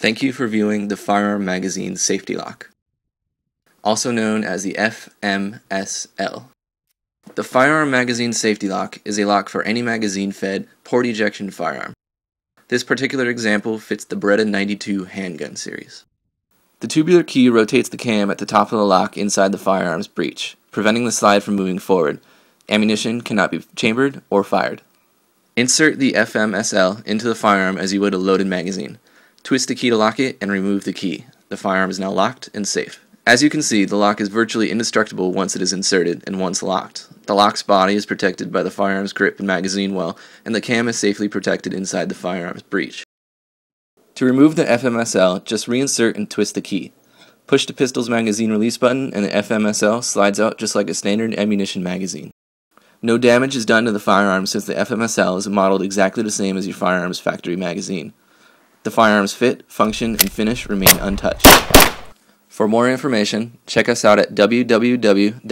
Thank you for viewing the Firearm Magazine Safety Lock, also known as the FMSL. The Firearm Magazine Safety Lock is a lock for any magazine-fed, port-ejection firearm. This particular example fits the Beretta 92 handgun series. The tubular key rotates the cam at the top of the lock inside the firearm's breech, preventing the slide from moving forward. Ammunition cannot be chambered or fired. Insert the FMSL into the firearm as you would a loaded magazine. Twist the key to lock it and remove the key. The firearm is now locked and safe. As you can see, the lock is virtually indestructible once it is inserted and once locked. The lock's body is protected by the firearm's grip and magazine well, and the cam is safely protected inside the firearm's breech. To remove the FMSL, just reinsert and twist the key. Push the pistol's magazine release button and the FMSL slides out just like a standard ammunition magazine. No damage is done to the firearm since the FMSL is modeled exactly the same as your firearm's factory magazine. The firearm's fit, function, and finish remain untouched. For more information, check us out at www.thefmsl.com.